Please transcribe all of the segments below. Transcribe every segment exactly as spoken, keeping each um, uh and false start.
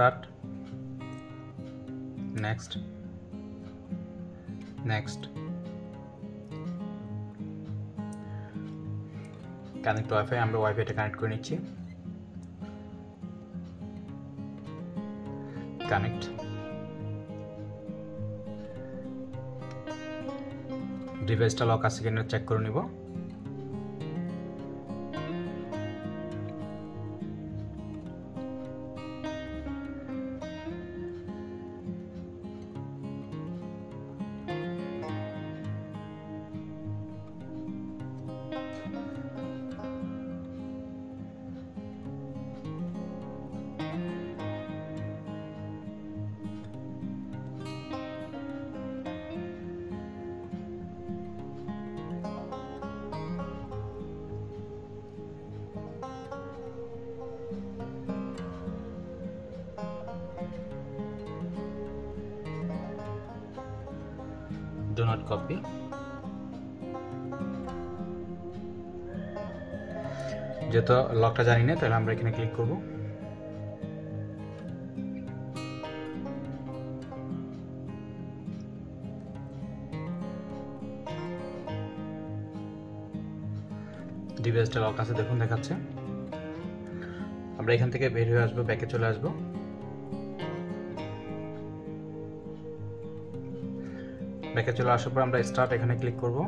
start, next, next, connect to Wi-Fi, আমরা Wi-Fi টা connect করে নিচ্ছি, কানেক্ট, ডিভাইসটা লক আছে কিনা চেক করে নিব। Do not copy. যেহেতু লকটা জানি না তাহলে আমরা এখানে ক্লিক করব। ডিভাইসটা লক আছে দেখুন দেখাচ্ছে। আমরা এখান থেকে বের হয়ে আসবো, ব্যাকে চলে আসবো। ব্যাকে চলে আসার পর আমরা স্টার্ট এখানে ক্লিক করব,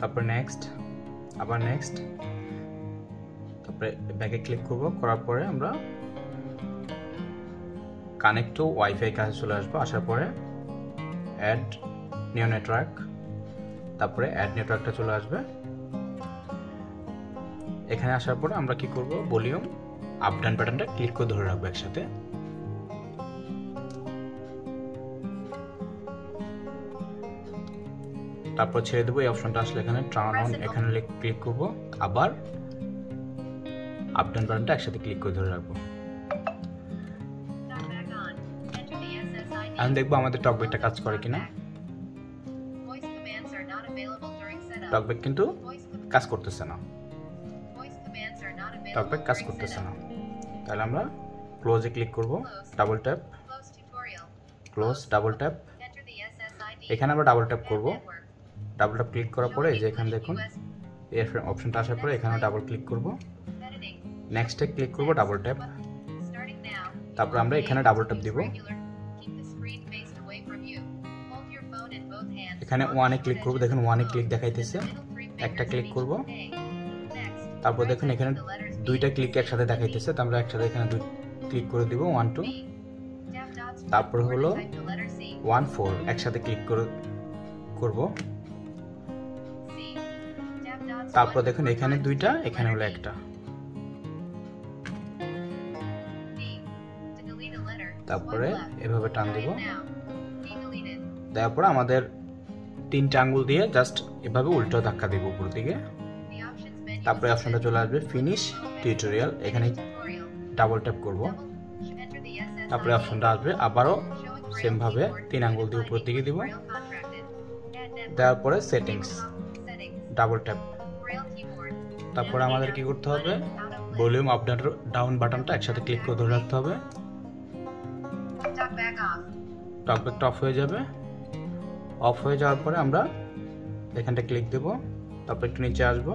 তারপর নেক্সট, আবার নেক্সট, তারপরে ব্যাকে ক্লিক করব। করার পরে আমরা কানেক্ট টু ওয়াইফাই কাছে চলে আসবো। আসার পরে অ্যাড নিউ নেটওয়ার্ক, তারপরে অ্যাড নেটওয়ার্কটা চলে আসবে। এখানে আসার পরে আমরা কি করব, ভলিউম আপ ডাউন বাটনটা ক্লিক করে ধরে রাখবো একসাথে। তারপর ছেড়ে দেবো, এই অপশনটা আসলে এখানে টার্ন অন, এখানে ক্লিক করবো। আবার আপ ডাউন বাটনটা একসাথে ক্লিক করে ধরে রাখবো। এখন দেখবো আমাদের টকব্যাকটা কাজ করে কিনা। টকব্যাক কিন্তু কাজ করতেছে না, টকব্যাক কাজ করতেছে না। তাহলে আমরা ক্লোজে ক্লিক করবো, double tap, close, double tap. এখানে আমরা ডাবল ট্যাপ করবো। ডাবল ট্যাপ ক্লিক করার পরে যে এখানে দেখুন এর অপশনটা আসার পরে এখানে ডাবল ক্লিক করব, নেক্সটে ক্লিক করব, ডাবল ট্যাপ। তারপর আমরা এখানে ডাবল ট্যাপ দিব, এখানে ওয়ানে ক্লিক করব। দেখুন ওয়ানে ক্লিক দেখাইতেছে, একটা ক্লিক করব। তারপর দেখুন এখানে দুইটা ক্লিক একসাথে দেখাইতেছে, তো আমরা একসাথে এখানে দুই ক্লিক করে দিব, ওয়ান টু। তারপর হলো ওয়ান ফোর, একসাথে ক্লিক করে করব। তারপর দেখুন এখানে দুইটা, এখানে হলো একটা। তারপরে এভাবে টান দিব, তারপর আমাদের তিনটা আঙ্গুল দিয়ে জাস্ট এভাবে উল্টো ধাক্কা দিব উপর দিকে। তারপরে অপশনটা চলে আসবে ফিনিশ টিউটোরিয়াল, এখানে ডাবল ট্যাপ করব। তারপরে অপশনটা আসবে আবারও সেম ভাবে তিন আঙ্গুল দিয়ে উপর দিকে দিব। তারপরে সেটিংস, ডাবল ট্যাপ। তারপরে আমাদের কি করতে হবে, ভলিউম আপ ডাউন বাটনটা একসাথে ক্লিক করে ধরে রাখতে হবে। টকব্যাকটা অফ হয়ে যাবে। অফ হয়ে যাওয়ার পরে আমরা এখানটা ক্লিক দেব, তারপর একটু নিচে আসবো,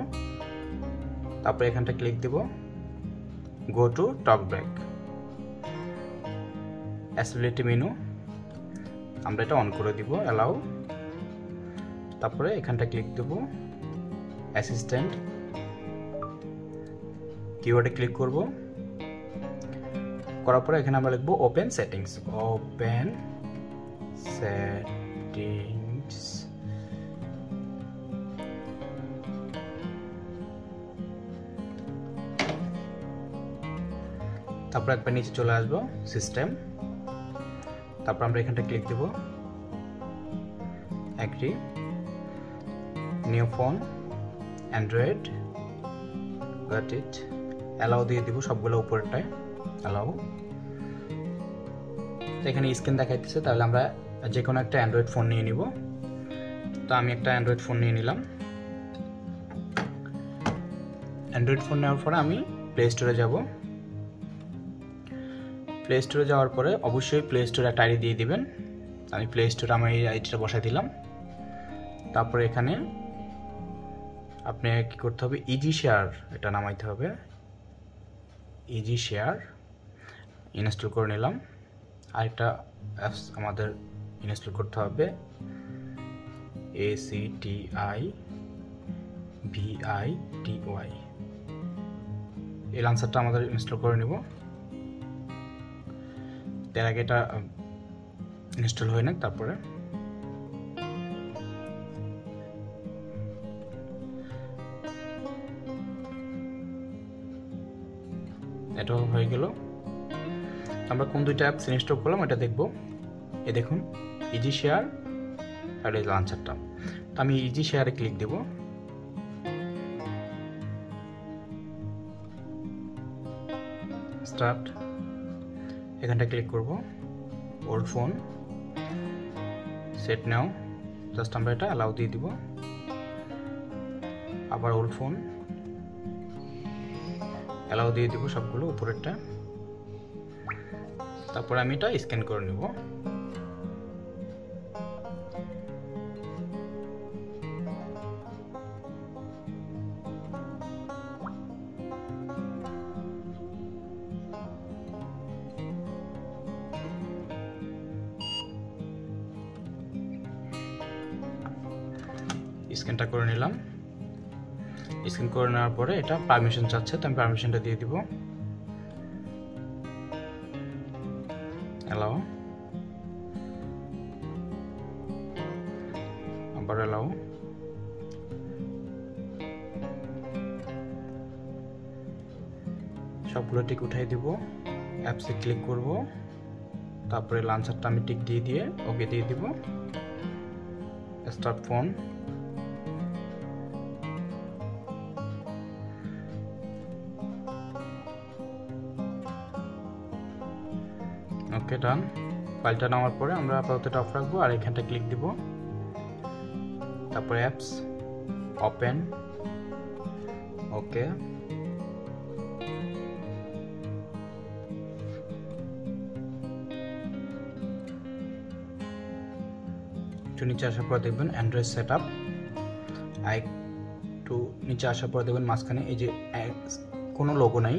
তারপর এখানটা ক্লিক দেব, go to TalkBack accessibility menu, আমরা এটা অন করে দিব, অ্যালাউ। তারপরে এখানটা ক্লিক দেব, অ্যাসিস্ট্যান্ট, কিওয়ার্ডে ক্লিক করব। করার পরে এখানে আমরা লিখব ওপেন সেটিংস, ওপেন সেটিংস। তারপর একবার নিচে চলে আসবো, সিস্টেম। তারপর আমরা এখানটা ক্লিক দেব, agree, new phone, Android, got it, allow দিয়ে দিব সবগুলো উপরটায়, অ্যালাউ। তো এখানে স্ক্রিন দেখাইতেছে, তাহলে আমরা যে কোনো একটা অ্যান্ড্রয়েড ফোন নিয়ে নিব। তো আমি একটা অ্যান্ড্রয়েড ফোন নিয়ে নিলাম। অ্যান্ড্রয়েড ফোন নেওয়ার পরে আমি প্লে স্টোরে যাব, প্লে স্টোরে যাওয়ার পরে অবশ্যই প্লে স্টোরে একটা আইডি দিয়ে দিবেন। আমি প্লে স্টোরে আমার এই আইডিটা বসাই দিলাম। তারপরে এখানে আপনি কী করতে হবে, ইজি শেয়ার এটা নামাইতে হবে, ইজি শেয়ার ইনস্টল করে নিলাম। আরেকটা অ্যাপস আমাদের ইনস্টল করতে হবে, A C T I V I T Y, এই লান্সারটা আমাদের ইনস্টল করে নেব। তার আগে এটা ইনস্টল হয় না, তারপরে এটা হয়ে গেল। আমরা কোন দুইটা অ্যাপস ইনস্টল করলাম এটা দেখব। এ দেখুন, ইজি শেয়ার আর এই লাঞ্চারটা। তো আমি ইজি শেয়ারে ক্লিক দেব। স্টার্ট এখানটা ক্লিক করব, old phone set now, just আমরা এটা অ্যালাউ দিয়ে দিব। আবার ওল্ড ফোন অ্যালাউ দিয়ে দিব সবগুলো উপরেরটা। তারপরে আমি এটা স্ক্যান করে নেব। স্ক্যানটা করে নিলাম। স্ক্যান করে নেওয়ার পরে এটা পারমিশন চাচ্ছে, তো আমি পারমিশনটা দিয়ে দিব, অ্যালাউ, আবার অ্যালাউ, সবগুলো টিক উঠাই দিব। অ্যাপসে ক্লিক করব, তারপরে লাঞ্চারটা আমি টিক দিয়ে দিয়ে ওকে দিয়ে দিব। Start phone, okay done. ফাইলটা নেওয়ার পরে আমরা আপাতত এটা অফ রাখবো আর এখানটা ক্লিক দিব। তারপরে অ্যাপস ওপেন, ওকে, একটু নিচে আসার পর দেখবেন অ্যান্ড্রয়েড সেট আপ, আর একটু নিচে আসার পর দেখবেন মাঝখানে এই যে কোনো লোগো নাই,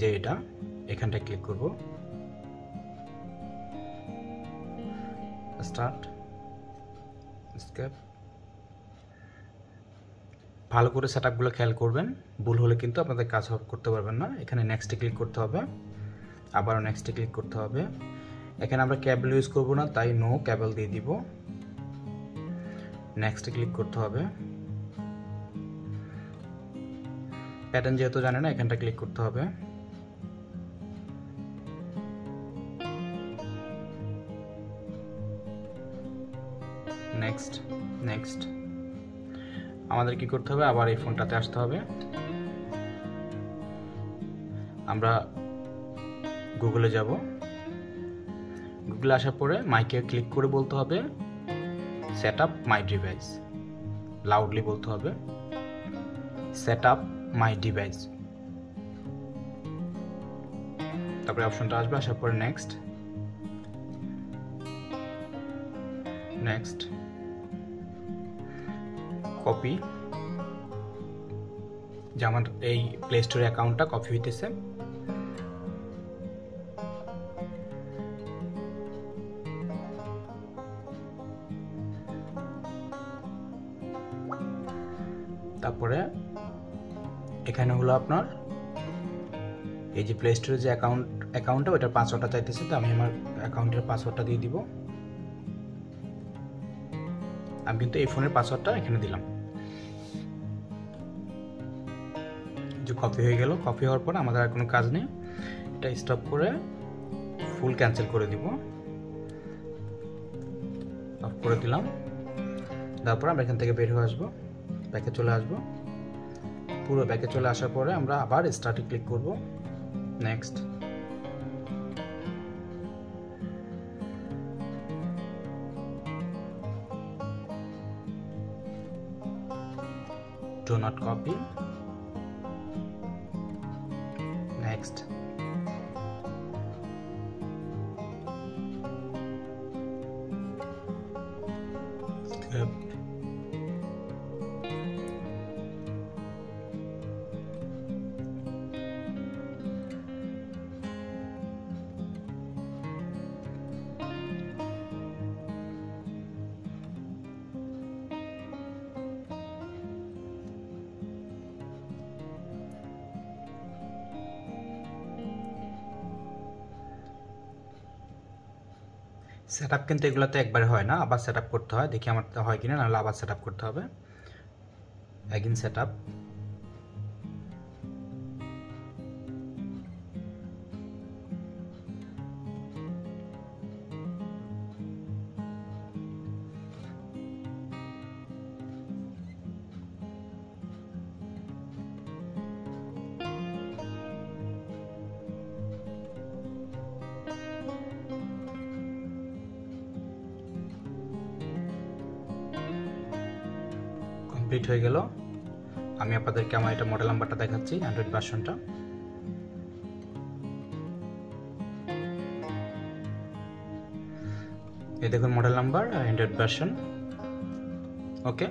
যে এটা এখানটা ক্লিক করব। স্টার্ট, স্কেপ, ভালো করে সেট আপগুলো খেয়াল করবেন, ভুল হলে কিন্তু আপনাদের কাজ করতে পারবেন না। এখানে নেক্সটে ক্লিক করতে হবে, আবারও নেক্সটে ক্লিক করতে হবে। এখানে আমরা ক্যাবল ইউজ করবো না, তাই নো ক্যাবল দিয়ে দিব। নেক্সটে ক্লিক করতে হবে। প্যাটার্ন যেহেতু জানে না, এখানটা ক্লিক করতে হবে। Next, next. আমাদের কি করতে হবে, আবার এই ফোনটাতে আসতে হবে। আমরা গুগলে যাব। গুগলে আসার পরে মাইকে ক্লিক করে বলতে হবে set up my device, loudly বলতে হবে সেট আপ মাই ডিভাইস। তারপরে অপশনটা আসবে, আসার পরে নেক্সট, নেক্সট, কপি, যে আমার এই প্লে স্টোরে অ্যাকাউন্টটা কপি হইতেছে। তারপরে এখানে হলো আপনার এই যে প্লে স্টোরে যে অ্যাকাউন্ট অ্যাকাউন্টটা ওইটার পাসওয়ার্ডটা চাইতেছে, তো আমি আমার অ্যাকাউন্টের পাসওয়ার্ডটা দিয়ে দিব। আমি কিন্তু এই ফোনের পাসওয়ার্ডটা এখানে দিলাম, যে কপি হয়ে গেল। কপি হওয়ার পর আমাদের আর কোনো কাজ নেই, এটা স্টপ করে ফুল ক্যান্সেল করে দিব, অফ করে দিলাম। তারপর আমরা এখান থেকে বের হয়ে আসবো, ব্যাকে চলে আসবো। পুরো ব্যাকে চলে আসার পরে আমরা আবার স্টার্টে ক্লিক করব, next, do not copy, next, set up কিন্তু এগুলোতে একবার হয় না, আবার সেট আপ করতে হয়। দেখি আমার হয় কিনা, নাহলে আবার সেট আপ করতে হবে। অ্যাগেইন সেট আপ, কমপ্লিট হয়ে গেল। আমি আপনাদেরকে আমার এটা মডেল নাম্বারটা দেখাচ্ছি, অ্যান্ড্রয়েড ভার্সনটা। এই দেখুন মডেল নাম্বার, অ্যান্ড্রয়েড ভার্সন। ওকে।